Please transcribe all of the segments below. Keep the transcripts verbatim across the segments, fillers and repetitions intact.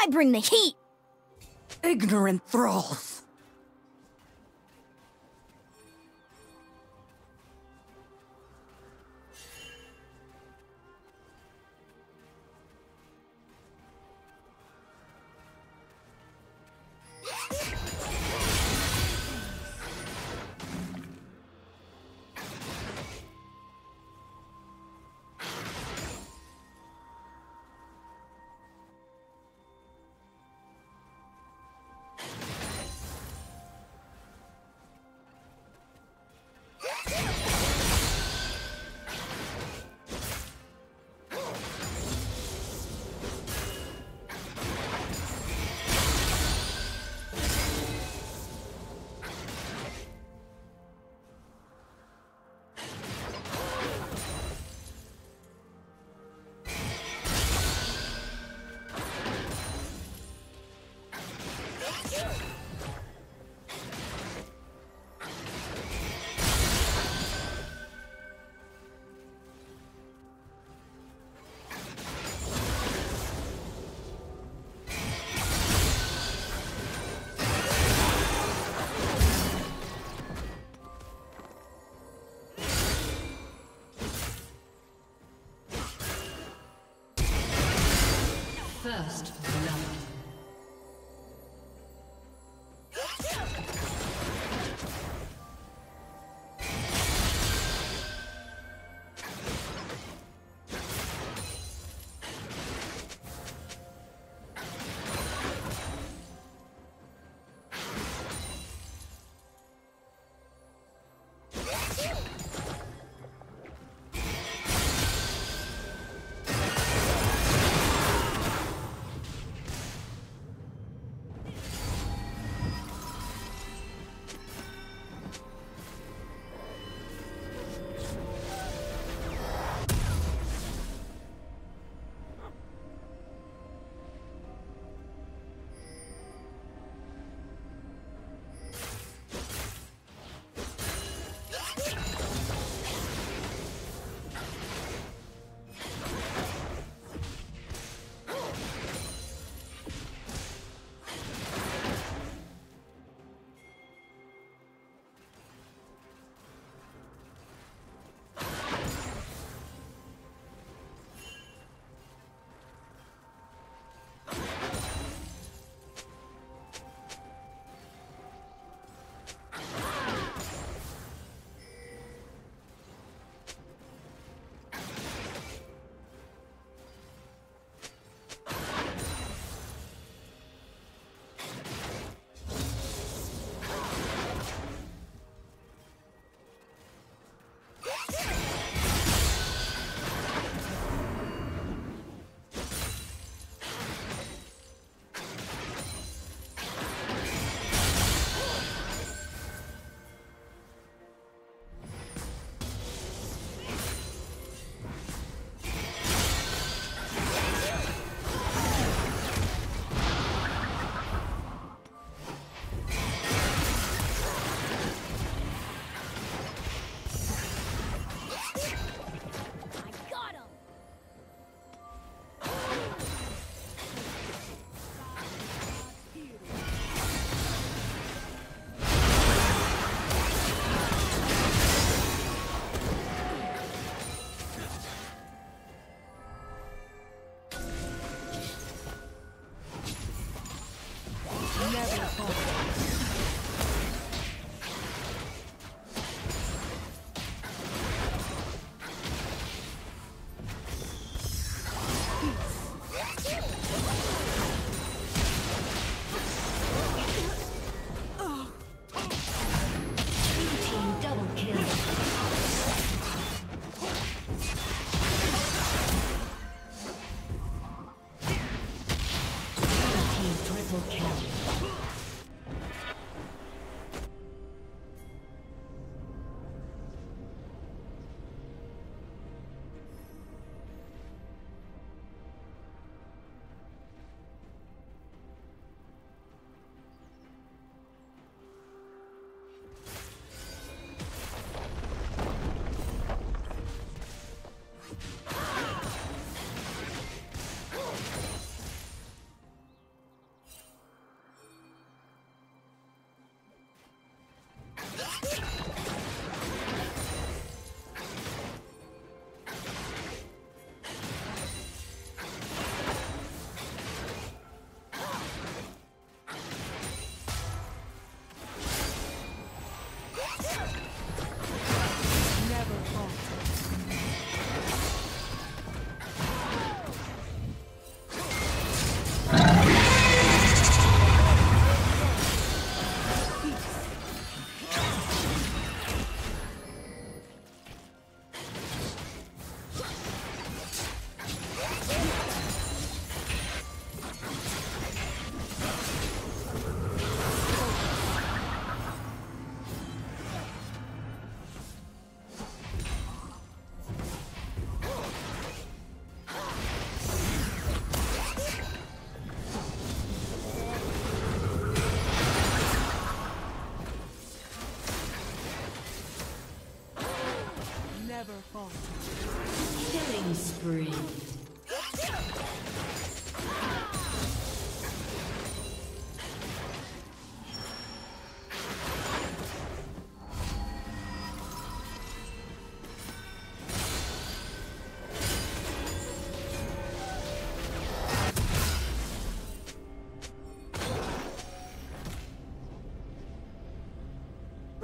I bring the heat! Ignorant thralls! First blood.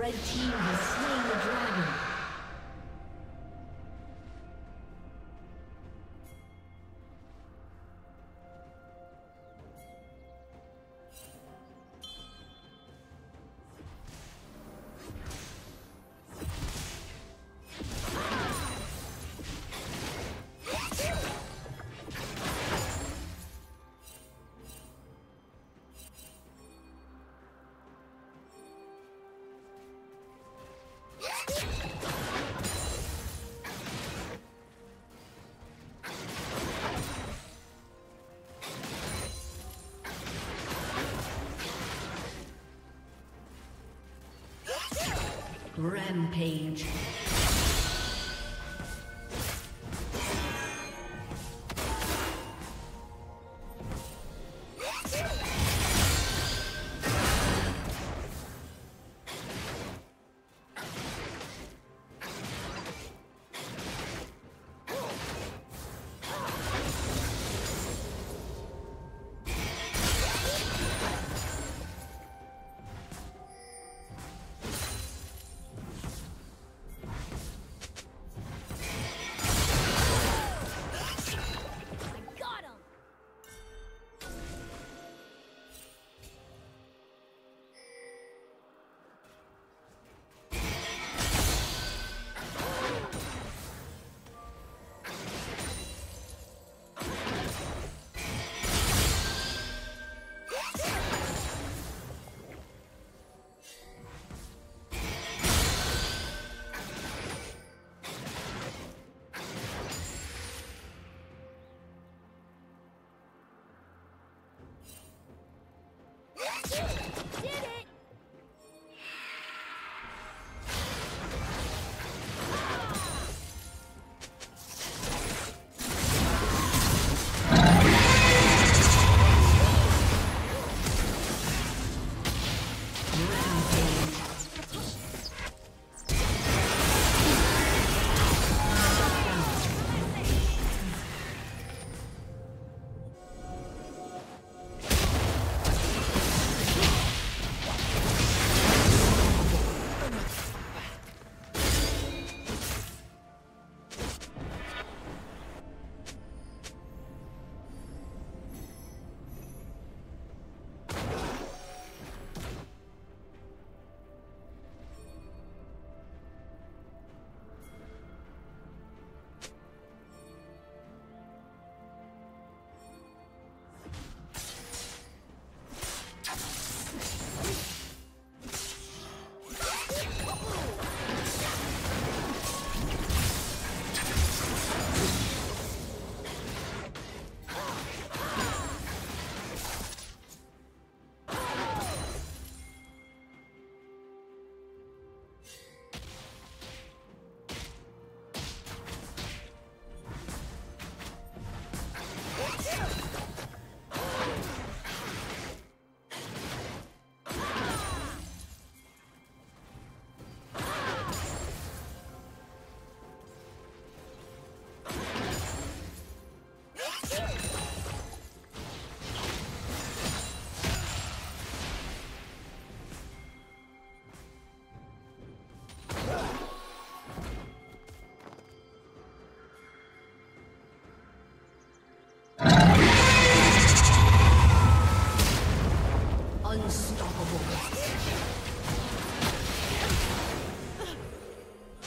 Red team has slain the dragon. Rampage.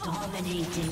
Dominating.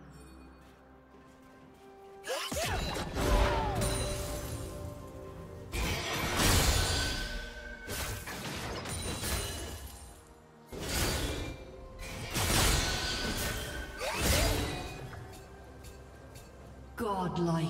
Godlike.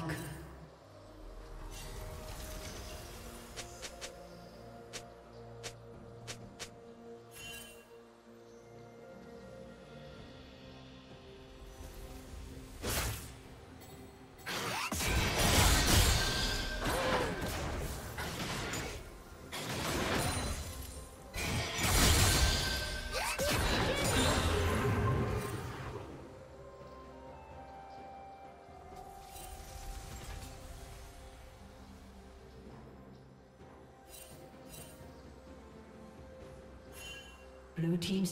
Blue team's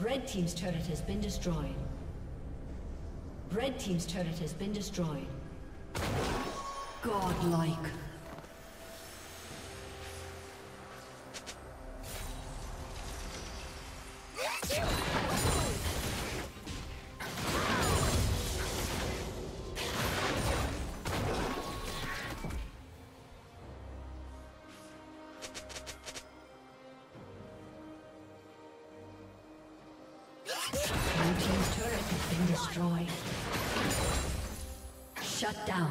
Red team's turret has been destroyed. Red team's turret has been destroyed. Godlike. Shut down.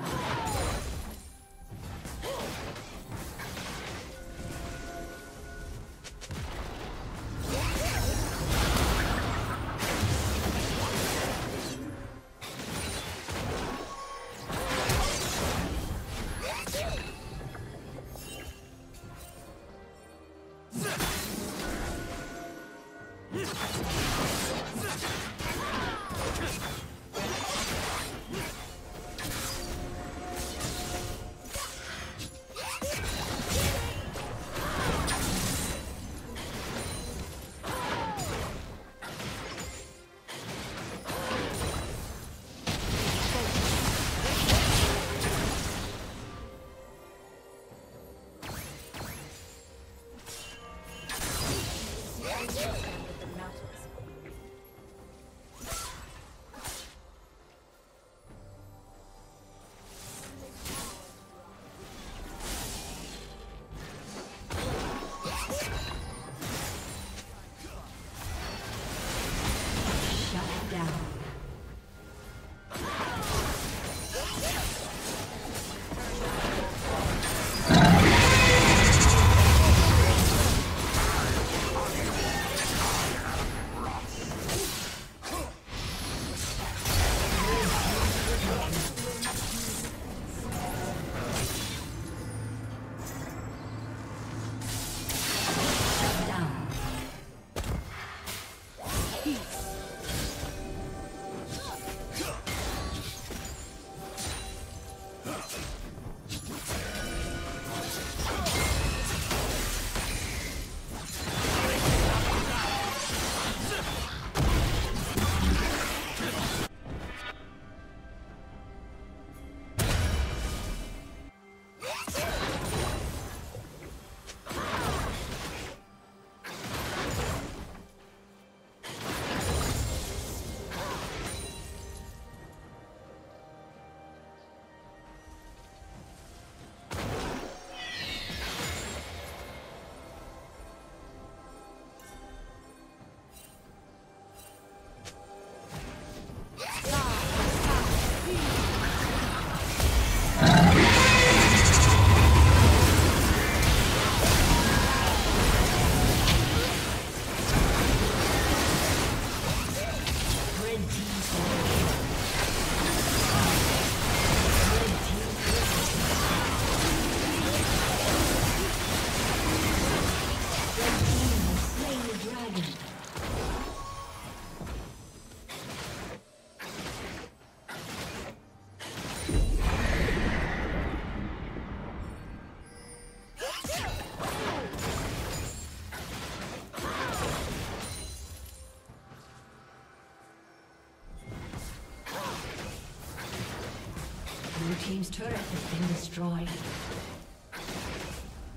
Blue team's turret has been destroyed.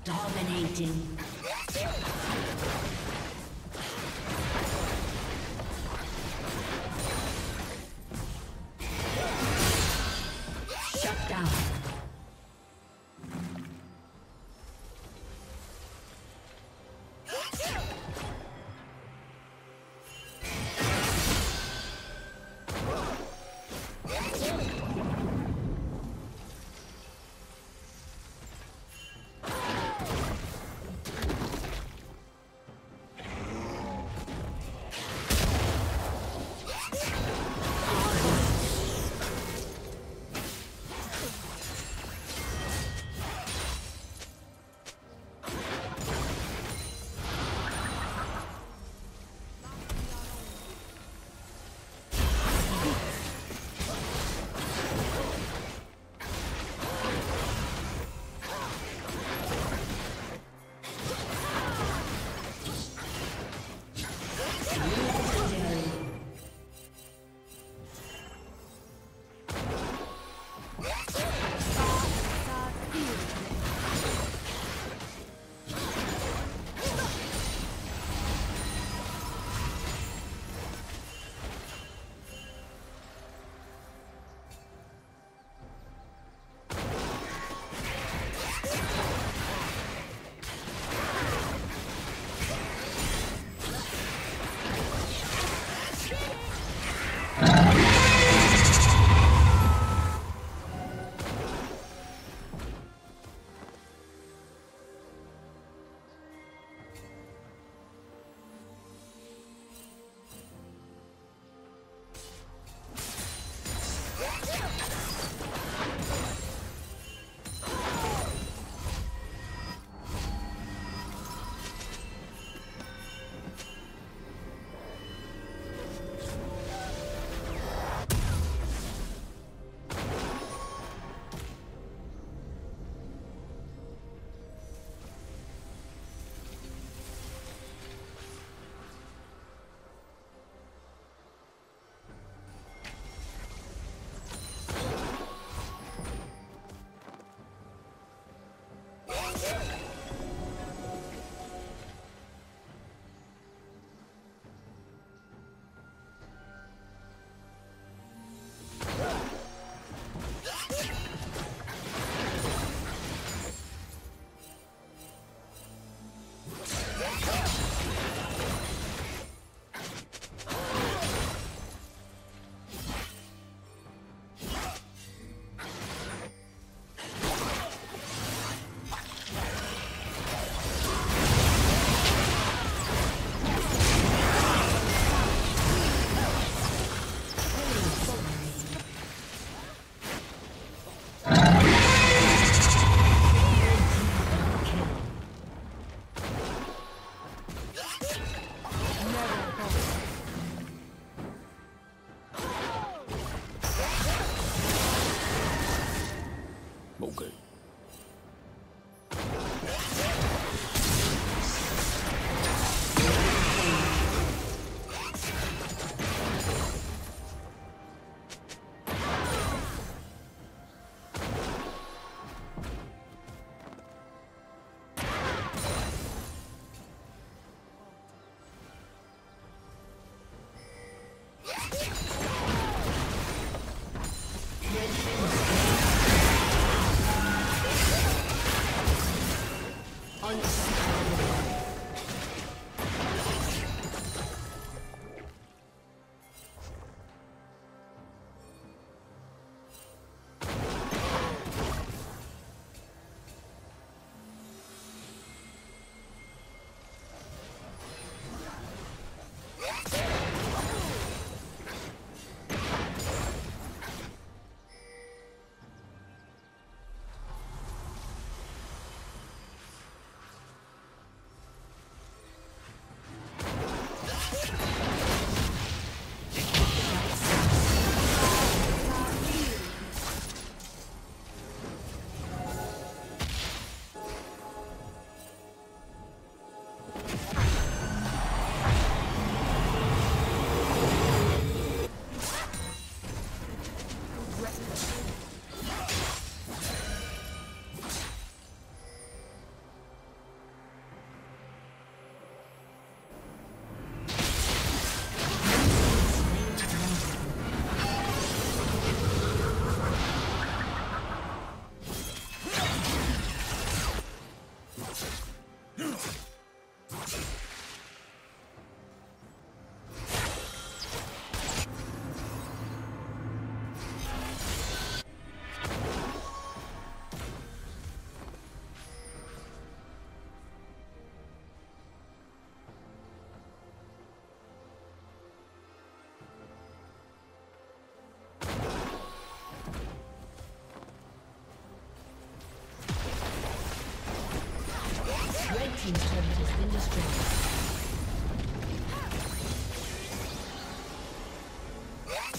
Dominating. Shut down.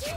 Shut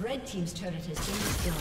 Red team's turret has been destroyed.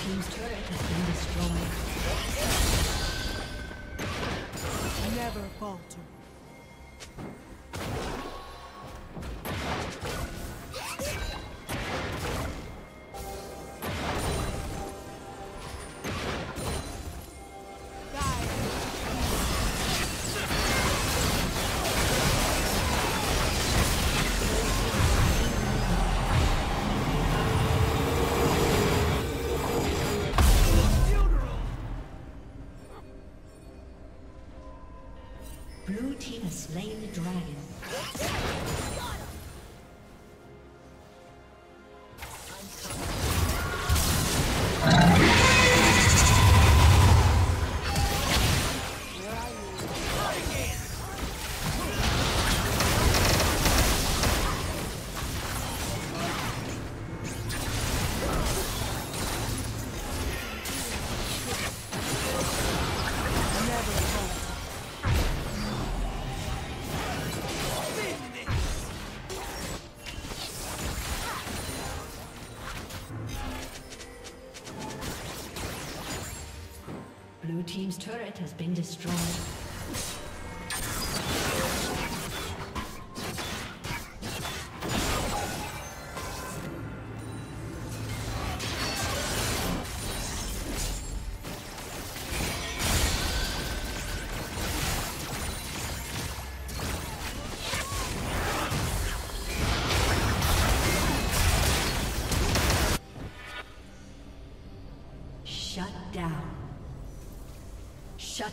Team's turret has been destroyed. Never falter. Blue team has slain the dragon. Blue team's turret has been destroyed. Shut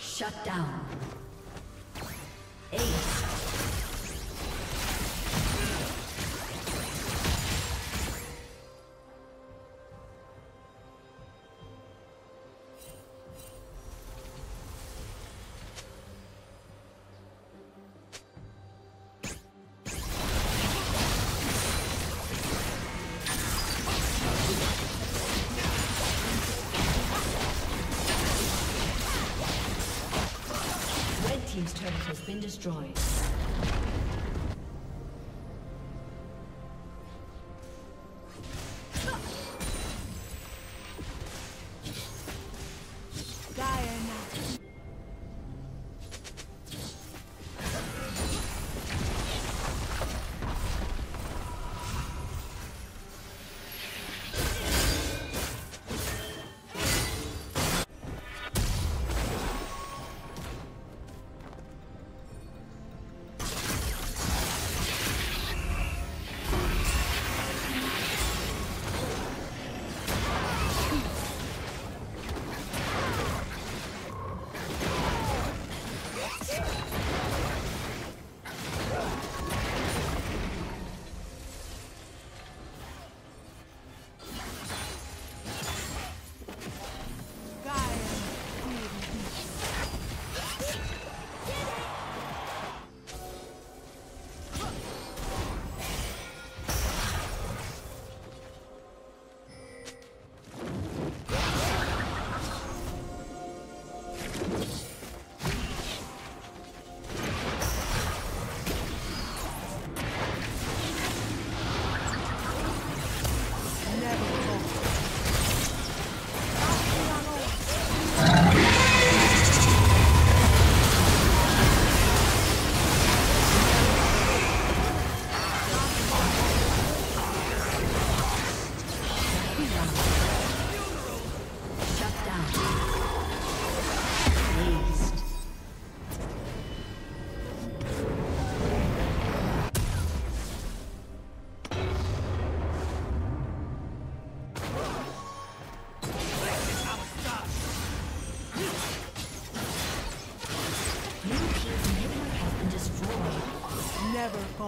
Shut down. Team's turret has been destroyed.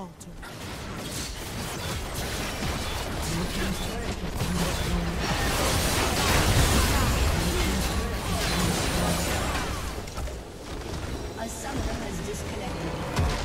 altar. A summoner has disconnected.